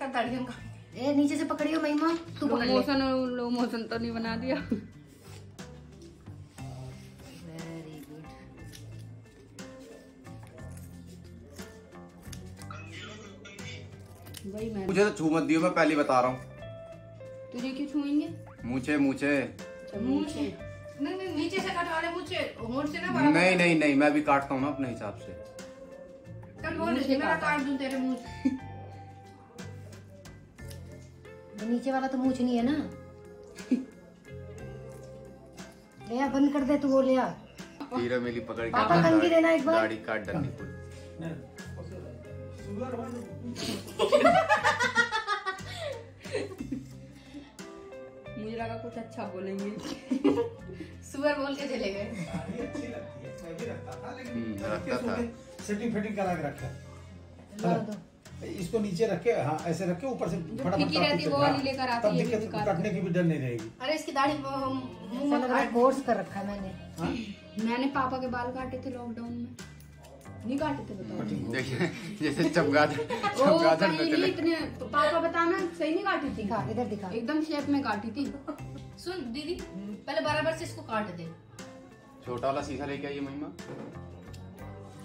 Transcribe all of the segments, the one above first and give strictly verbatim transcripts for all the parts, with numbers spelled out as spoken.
उसका गार्डियन का। ए नीचे से पकड़ियो महिमा, तू पकड़ ले। मोशन लो, मोशन तो नहीं बना दिया। Very good. भाई मैं मुझे तो छू मत दियो, मैं पहले बता रहा हूँ। तुझे क्यों छूएंगे? मुझे मुझे मुझे नहीं नहीं नीचे से कटवा ले, मुझे होंठ से ना। नहीं नहीं नहीं मैं भी काटता हूँ ना अपने हिसाब से। चल बोल मेरा काट दूँ तेरे मुंह से। नीचे वाला तो मूछ नहीं है ना। ले आ बंद कर दे तू, वो ले आ। हीरा मेली पकड़ के पापा कंगी देना एक बार। गाड़ी काट डरनी पड़ी। मुझे लगा कुछ अच्छा बोलेंगे। सुअर बोल के चले गए। अच्छी लगती है, मैं भी रखता था लेकिन रखता था। सेटिंग फिटिंग करा के रखा है। इसको नीचे रख के, हाँ ऐसे रख के ऊपर से फटाफट रहती वो वाली लेकर आती है। कटने की भी डर नहीं रहेगी। अरे इसकी दाढ़ी मुंह कोर्स कर रखा है मैंने। मैंने पापा के बाल काटे थे लॉकडाउन में। नहीं काटे थे बताओ। देखिए जैसे चमगादड़ चमगादड़ में चले। इतने पापा बताना सही नहीं काटी थी। दिखा इधर दिखा, एकदम शेप में काटी थी। सुन दीदी पहले बराबर से इसको काट दे। छोटा वाला सीधा लेके आई महिमा।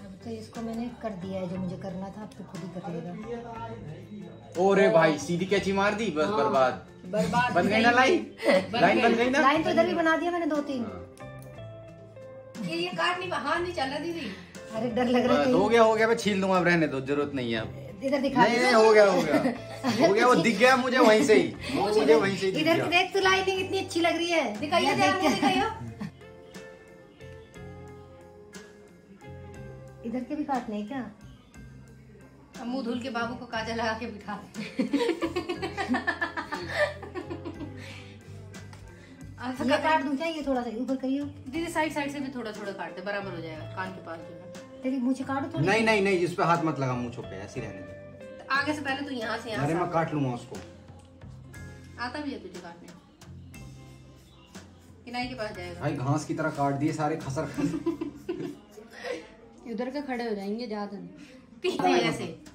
अब तो इसको मैंने कर दिया है जो मुझे करना था, अब तो खुद ही कर लेगा। ओरे भाई सीधी कैंची मार दी, बस बर्बाद बर्बाद बन गई ना लाइन। लाइन बन गई ना। लाइन तो इधर भी बना दिया मैंने दो तीन। ये काट नहीं, हाथ नहीं चल रहा दीदी। अरे डर लग रहा है। हो गया हो गया, मैं छील दूंगा, अब रहने दो, जरूरत नहीं है। इधर दिखा। नहीं नहीं हो गया हो गया हो गया, वो दिख गया मुझे वहीं से ही। मुझे वहीं से इधर देख, तू लाइनिंग इतनी अच्छी लग रही है। दिखाइए दिखाइए। इधर के भी काटने क्या? मुंह धुल के बाबू को काजल लगा के बिठा। ये काट दूं क्या? ये थोड़ा सा ऊपर करियो दीदी, साइड साइड से भी थोड़ा थोड़ा काट दे, बराबर हो जाएगा। कान के पास जो है तेरी मुझे काटो थोड़ी। नहीं नहीं नहीं इस पे हाथ मत लगा, मुझे पे ऐसे रहने दे। तो आगे से पहले तू यहाँ से यहाँ। अरे मैं काट लूंगा उसको, आता भी है तुझे काटने। किनाई के पास जाएगा भाई, घास की तरह काट दिए सारे खसर खसर। उधर के खड़े हो जाएंगे ज्यादा नहीं।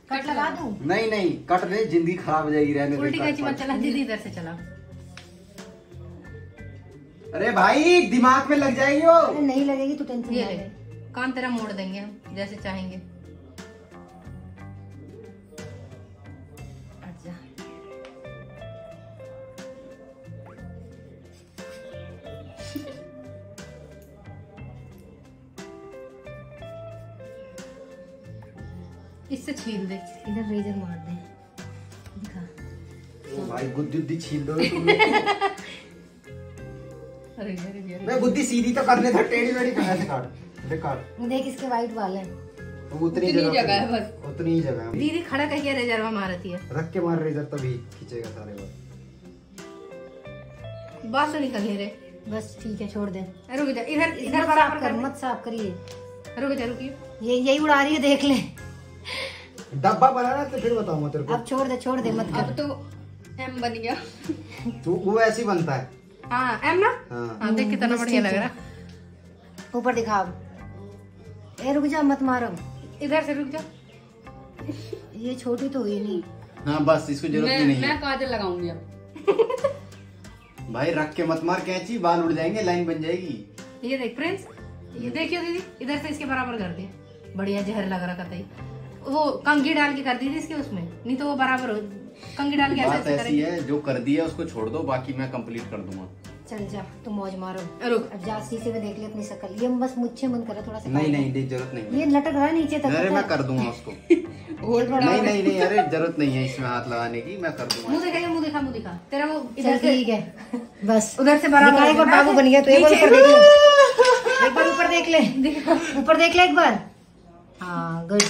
कट लगा दूं? नहीं नहीं कट नहीं, जिंदगी खराब हो जाएगी, रहने दे। उल्टी कैंची मत चला दीदी, इधर से चला। अरे भाई दिमाग में लग जाएगी वो। अरे नहीं लगेगी, तू टेंशन ना ले। कान तेरा मोड़ देंगे हम जैसे चाहेंगे। अच्छा इससे छील दे, इधर रेजर मार दे। दिखा ओ भाई, गुद्दी छील दो। अरे मैं बुद्धि सीधी तो करने था, टेढ़ी मेढ़ी कहाँ से काट बेकार। देख इसके वाइट बाल हैं। तो उतनी जगह है बस, उतनी ही जगह है। दीदी खड़ा करके रेजर में मारती है, रख के मार रेजर तभी खींचेगा सारे बाल। बात तो निकल नहीं रहे। बस ठीक है छोड़ दे। रुक जा, इधर इधर बराबर कर, मत साफ करिए। रुक जा रुकिए, ये यही उड़ा रही है देख ले। डब्बा बनाना तो फिर बताऊंगा तेरे को। अब छोड़ दे छोड़ दे मत कर। अब तो एम बन गया। तो वो ऐसे बनता है। हाँ, एम ना? हाँ, हाँ, देख कितना बढ़िया लग रहा। ऊपर दिखाओ। ए रुक जा, मत मारो। इधर से रुक जा। ये छोटी तो हुई नहीं। हाँ बस इसको जरूरत नहीं है। मैं काजल लगाऊंगी अब। भाई रख के मत मार कैंची, बाल उड़ जाएंगे, लाइन बन जाएगी। ये देख फ्रेंड्स, ये देखियो दीदी, इधर से इसके बराबर कर दी। बढ़िया जहर लग रहा कतई। वो कंघी डाल के कर दी थी इसके उसमें, नहीं तो वो बराबर हो। कंगी डाल के ऐसे ऐसी है, जो कर दिया उसको छोड़ दो, बाकी मैं कंप्लीट कर दूंगा। चल जा तू, मौज मारो। रुक अब जा, शीशे में देख ले अपनी शकल। ये बस मुझे मन कर रहा थोड़ा सा। नहीं नहीं नहीं जरूरत नहीं, ये लटक रहा है नीचे तक। अरे मैं कर दूंगा उसको। नहीं नहीं नहीं अरे जरूरत नहीं है इसमें हाथ लगाने की, मैं कर दूंगा। मुंह दिखा मुंह दिखा मुंह दिखा तेरा वो इधर से। ठीक है बस उधर से बराबर बाबू बन गया। तो एक बार ऊपर देख ले, एक बार ऊपर देख ले, ऊपर देख ले एक बार। हाँ गुड।